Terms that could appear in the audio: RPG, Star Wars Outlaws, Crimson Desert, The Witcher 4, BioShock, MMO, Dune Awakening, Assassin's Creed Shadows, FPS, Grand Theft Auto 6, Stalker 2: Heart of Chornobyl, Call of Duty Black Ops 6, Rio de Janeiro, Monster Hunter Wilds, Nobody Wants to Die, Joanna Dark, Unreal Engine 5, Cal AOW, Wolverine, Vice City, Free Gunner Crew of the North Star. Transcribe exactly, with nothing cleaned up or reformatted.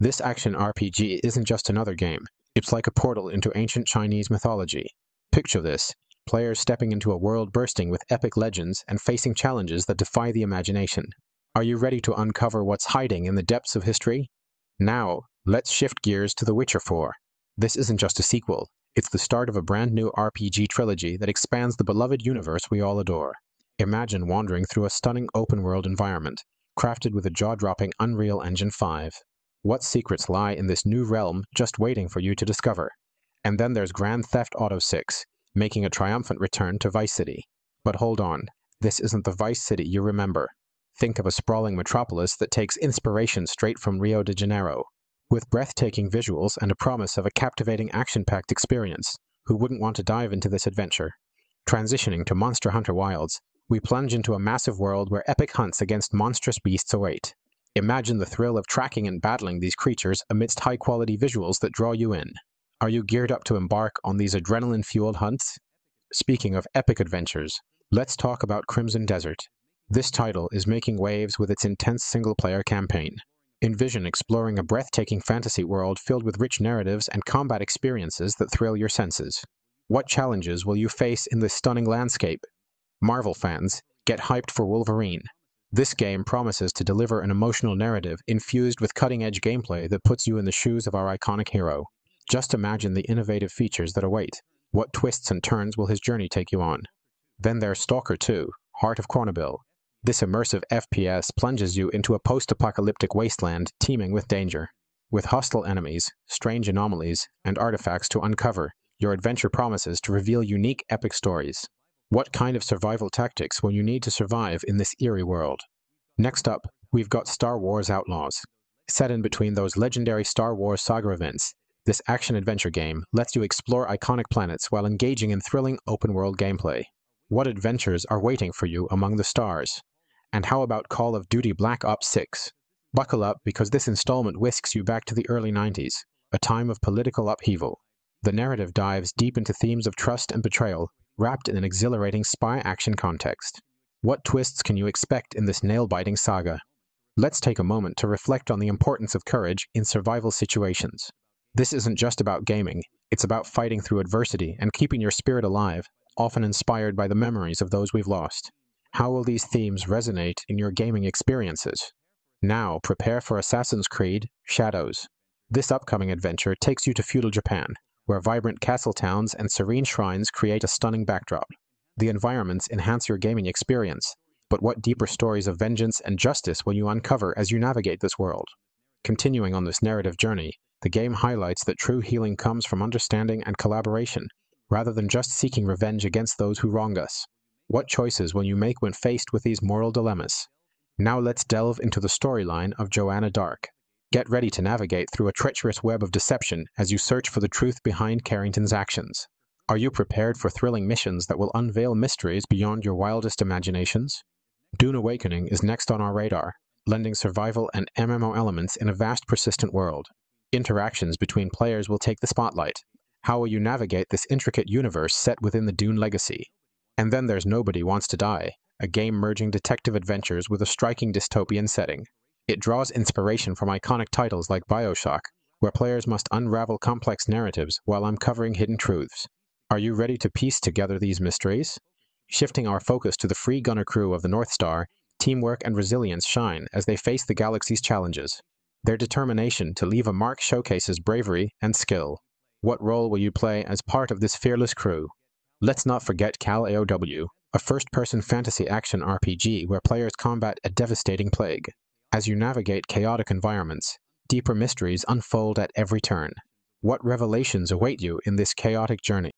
This action R P G isn't just another game, it's like a portal into ancient Chinese mythology. Picture this, players stepping into a world bursting with epic legends and facing challenges that defy the imagination. Are you ready to uncover what's hiding in the depths of history? Now, let's shift gears to The Witcher four. This isn't just a sequel, it's the start of a brand new R P G trilogy that expands the beloved universe we all adore. Imagine wandering through a stunning open-world environment, crafted with a jaw-dropping Unreal Engine five. What secrets lie in this new realm just waiting for you to discover? And then there's Grand Theft Auto six, making a triumphant return to Vice City. But hold on, this isn't the Vice City you remember. Think of a sprawling metropolis that takes inspiration straight from Rio de Janeiro. With breathtaking visuals and a promise of a captivating action-packed experience, who wouldn't want to dive into this adventure? Transitioning to Monster Hunter Wilds, we plunge into a massive world where epic hunts against monstrous beasts await. Imagine the thrill of tracking and battling these creatures amidst high-quality visuals that draw you in. Are you geared up to embark on these adrenaline-fueled hunts? Speaking of epic adventures, let's talk about Crimson Desert. This title is making waves with its intense single-player campaign. Envision exploring a breathtaking fantasy world filled with rich narratives and combat experiences that thrill your senses. What challenges will you face in this stunning landscape? Marvel fans, get hyped for Wolverine. This game promises to deliver an emotional narrative infused with cutting-edge gameplay that puts you in the shoes of our iconic hero. Just imagine the innovative features that await. What twists and turns will his journey take you on? Then there's Stalker two, Heart of Chornobyl. This immersive F P S plunges you into a post-apocalyptic wasteland teeming with danger. With hostile enemies, strange anomalies, and artifacts to uncover, your adventure promises to reveal unique epic stories. What kind of survival tactics will you need to survive in this eerie world? Next up, we've got Star Wars Outlaws. Set in between those legendary Star Wars saga events, this action-adventure game lets you explore iconic planets while engaging in thrilling open-world gameplay. What adventures are waiting for you among the stars? And how about Call of Duty Black Ops six? Buckle up, because this installment whisks you back to the early nineties, a time of political upheaval. The narrative dives deep into themes of trust and betrayal, wrapped in an exhilarating spy action context. What twists can you expect in this nail-biting saga? Let's take a moment to reflect on the importance of courage in survival situations. This isn't just about gaming, it's about fighting through adversity and keeping your spirit alive, often inspired by the memories of those we've lost. How will these themes resonate in your gaming experiences? Now, prepare for Assassin's Creed Shadows. This upcoming adventure takes you to feudal Japan, where vibrant castle towns and serene shrines create a stunning backdrop. The environments enhance your gaming experience, but what deeper stories of vengeance and justice will you uncover as you navigate this world? Continuing on this narrative journey, the game highlights that true healing comes from understanding and collaboration, rather than just seeking revenge against those who wrong us. What choices will you make when faced with these moral dilemmas? Now let's delve into the storyline of Joanna Dark. Get ready to navigate through a treacherous web of deception as you search for the truth behind Carrington's actions. Are you prepared for thrilling missions that will unveil mysteries beyond your wildest imaginations? Dune Awakening is next on our radar, blending survival and M M O elements in a vast, persistent world. Interactions between players will take the spotlight. How will you navigate this intricate universe set within the Dune legacy? And then there's Nobody Wants to Die, a game merging detective adventures with a striking dystopian setting. It draws inspiration from iconic titles like BioShock, where players must unravel complex narratives while uncovering hidden truths. Are you ready to piece together these mysteries? Shifting our focus to the free gunner crew of the North Star, teamwork and resilience shine as they face the galaxy's challenges. Their determination to leave a mark showcases bravery and skill. What role will you play as part of this fearless crew? Let's not forget Cal A O W, a first-person fantasy action R P G where players combat a devastating plague. As you navigate chaotic environments, deeper mysteries unfold at every turn. What revelations await you in this chaotic journey?